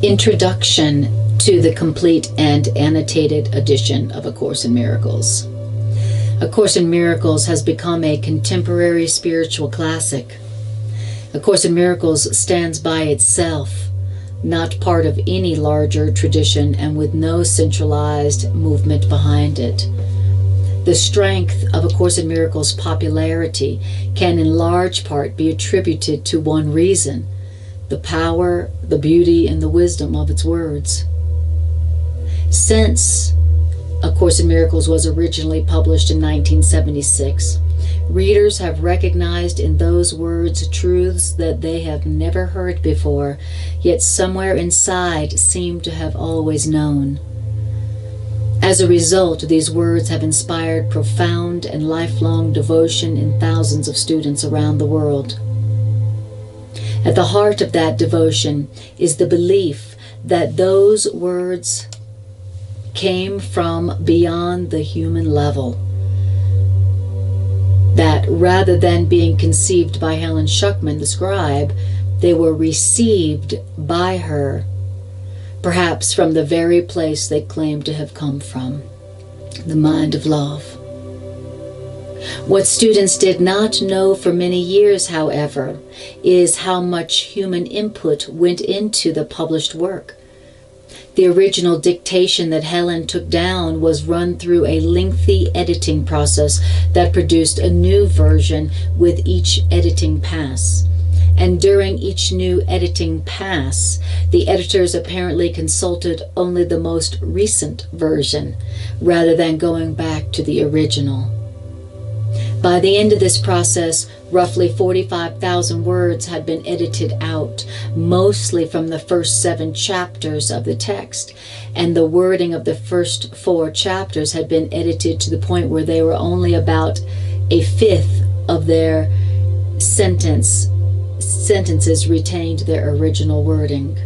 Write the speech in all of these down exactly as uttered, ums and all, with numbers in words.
Introduction to the complete and annotated edition of A Course in Miracles. A Course in Miracles has become a contemporary spiritual classic. A Course in Miracles stands by itself, not part of any larger tradition and with no centralized movement behind it. The strength of A Course in Miracles' popularity can in large part be attributed to one reason: the power, the beauty, and the wisdom of its words. Since A Course in Miracles was originally published in nineteen seventy-six, readers have recognized in those words truths that they have never heard before, yet somewhere inside seem to have always known. As a result, these words have inspired profound and lifelong devotion in thousands of students around the world. At the heart of that devotion is the belief that those words came from beyond the human level. That rather than being conceived by Helen Schucman, the scribe, they were received by her, perhaps from the very place they claimed to have come from, the mind of love. What students did not know for many years, however, is how much human input went into the published work. The original dictation that Helen took down was run through a lengthy editing process that produced a new version with each editing pass. And during each new editing pass, the editors apparently consulted only the most recent version, rather than going back to the original. By the end of this process, roughly forty-five thousand words had been edited out, mostly from the first seven chapters of the text, and the wording of the first four chapters had been edited to the point where they were only about a fifth of their sentence, sentences retained their original wording.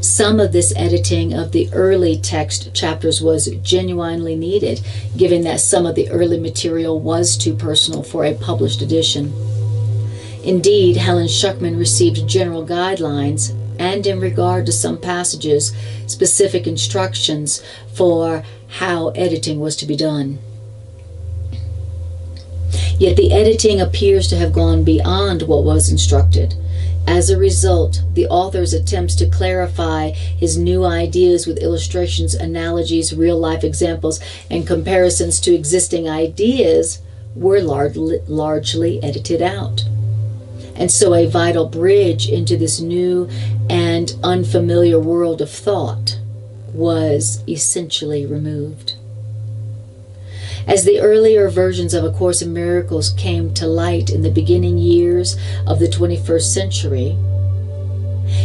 Some of this editing of the early text chapters was genuinely needed, given that some of the early material was too personal for a published edition. Indeed, Helen Schucman received general guidelines and, in regard to some passages, specific instructions for how editing was to be done. Yet the editing appears to have gone beyond what was instructed. As a result, the author's attempts to clarify his new ideas with illustrations, analogies, real-life examples, and comparisons to existing ideas were largely edited out. And so a vital bridge into this new and unfamiliar world of thought was essentially removed. As the earlier versions of A Course in Miracles came to light in the beginning years of the twenty-first century,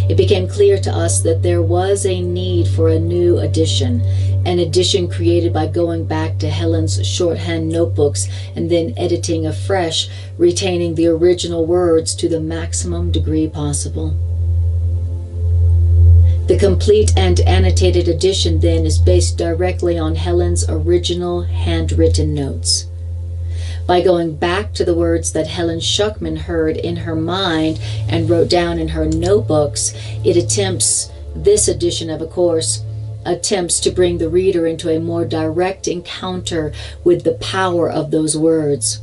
it became clear to us that there was a need for a new edition, an edition created by going back to Helen's shorthand notebooks and then editing afresh, retaining the original words to the maximum degree possible. The complete and annotated edition, then, is based directly on Helen's original handwritten notes. By going back to the words that Helen Schucman heard in her mind and wrote down in her notebooks, it attempts, this edition of A Course, attempts to bring the reader into a more direct encounter with the power of those words.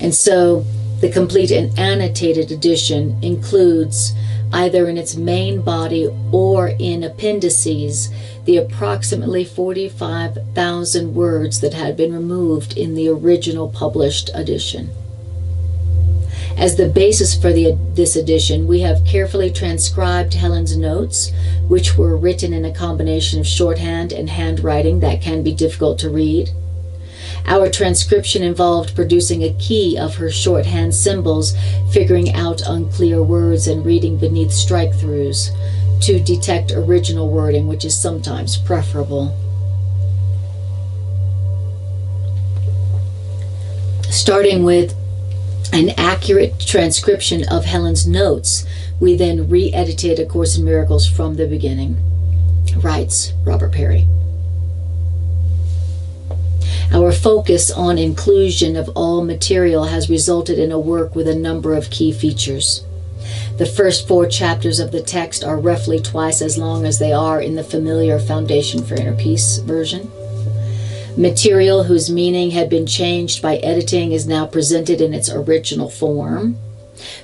And so, the complete and annotated edition includes, either in its main body or in appendices, the approximately forty-five thousand words that had been removed in the original published edition. As the basis for the, this edition, we have carefully transcribed Helen's notes, which were written in a combination of shorthand and handwriting that can be difficult to read. Our transcription involved producing a key of her shorthand symbols, figuring out unclear words, and reading beneath strike-throughs to detect original wording, which is sometimes preferable. Starting with an accurate transcription of Helen's notes, we then re-edited A Course in Miracles from the beginning, writes Robert Perry. Our focus on inclusion of all material has resulted in a work with a number of key features. The first four chapters of the text are roughly twice as long as they are in the familiar Foundation for Inner Peace version. Material whose meaning had been changed by editing is now presented in its original form.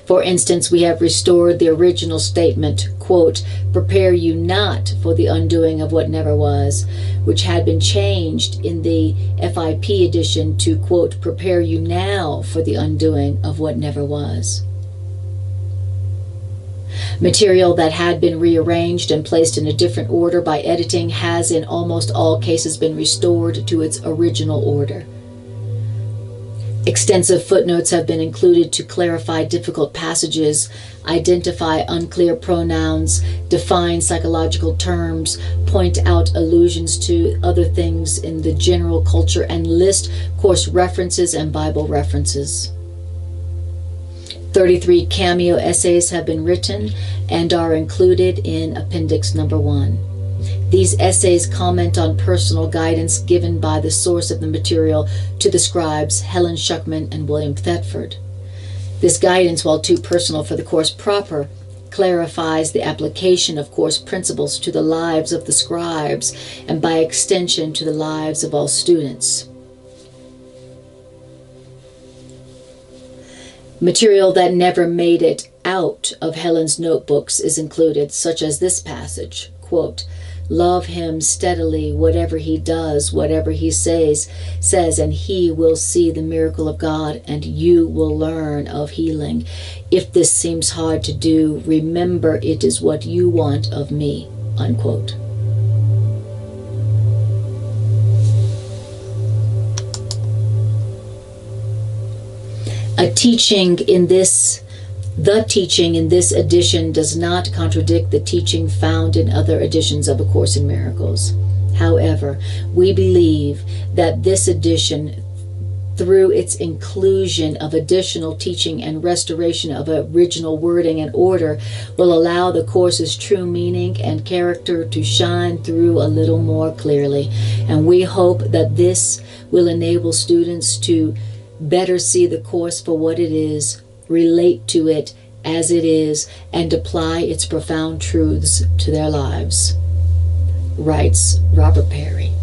For instance, we have restored the original statement, quote, "Prepare you not for the undoing of what never was," which had been changed in the F I P edition to, quote, "Prepare you now for the undoing of what never was." Material that had been rearranged and placed in a different order by editing has in almost all cases been restored to its original order. Extensive footnotes have been included to clarify difficult passages, identify unclear pronouns, define psychological terms, point out allusions to other things in the general culture, and list course references and Bible references. thirty-three cameo essays have been written and are included in Appendix Number One. These essays comment on personal guidance given by the source of the material to the scribes Helen Schucman and William Thetford. This guidance, while too personal for the course proper, clarifies the application of course principles to the lives of the scribes and by extension to the lives of all students. Material that never made it out of Helen's notebooks is included, such as this passage, quote, "Love him steadily, whatever he does, whatever he says, says, and he will see the miracle of God, and you will learn of healing. If this seems hard to do, remember it is what you want of me," unquote. A teaching in this, the teaching in this edition does not contradict the teaching found in other editions of A Course in Miracles. However, we believe that this edition, through its inclusion of additional teaching and restoration of original wording and order, will allow the course's true meaning and character to shine through a little more clearly. And we hope that this will enable students to better see the course for what it is, relate to it as it is, and apply its profound truths to their lives. Writes Robert Perry.